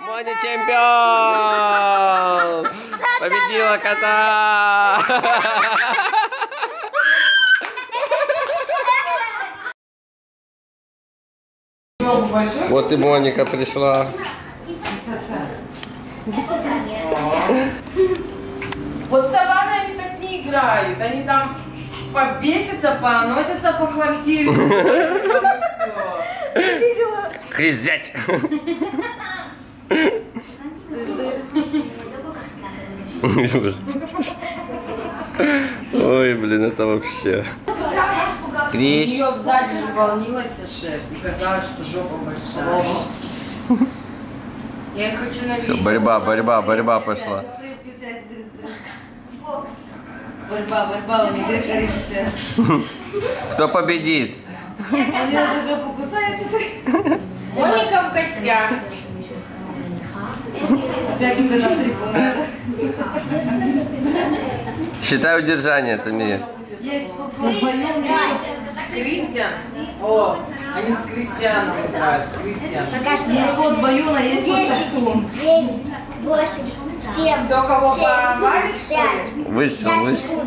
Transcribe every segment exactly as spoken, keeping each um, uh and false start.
Моня чемпион! Победила кота! Вот и Моника пришла. Вот с Саваной они так не играют. Они там побесятся, поносятся по квартире. Крис, зять! Ой, блин, это вообще... Крис. У нее сзади волнилась шерсть, и казалось, что жопа большая. Я хочу на видео. Борьба, борьба, борьба пошла. Борьба, борьба. Кто победит? Моника в гостях. Считай удержание, это мне. Есть футбол, Кристиан. О, они с Кристианом играют, с Кристианом. Есть ход Баюна, есть ход Картун. восемь, семь, Кто кого повалит, что ли? Вышел, вышел.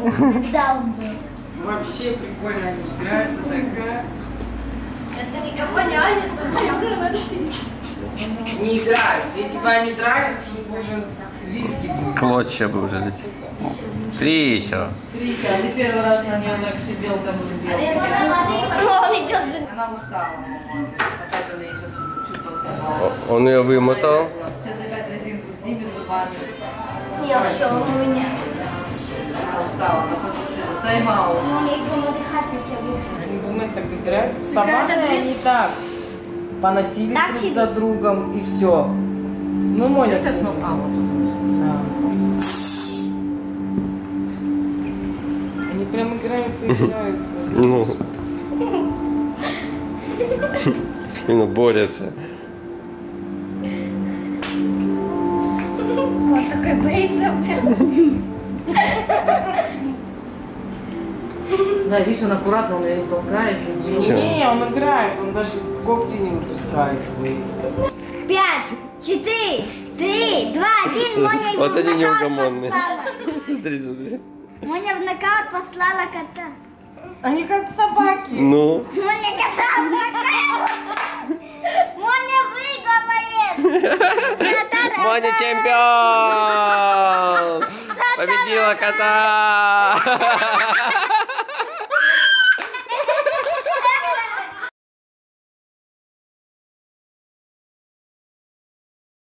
Вообще прикольно они играются, такая. Это никого не валит, он не играют. Если бы они дрались, то уже визги были. Клочья бы уже летели. Криса. Криса, ты первый раз на нее так сидел, там сидел. Она устала. Опять он ее сейчас чуть подтолкнул. Он ее вымотал. Сейчас опять резинку снимет, и я все, он у меня. Она устала, она хочет тайм-аут. Они думают, так играют. Собаки они так поносились друг за другом, и все. Ну, Моня, это нокаут. Прям играется и играется. Ну. Ну, борются. Вот такой боится. Да, видишь, он аккуратно, он ее не толкает. Не, он играет, он даже когти не выпускает свои. Пять, четыре, три, два, один, Моня. Вот они неугомонные. Смотри, смотри. Моня в нокаут послала кота. Они как собаки. Ну? Моня кота в нокаут. Моня выигрывает. Моня чемпион. Победила кота.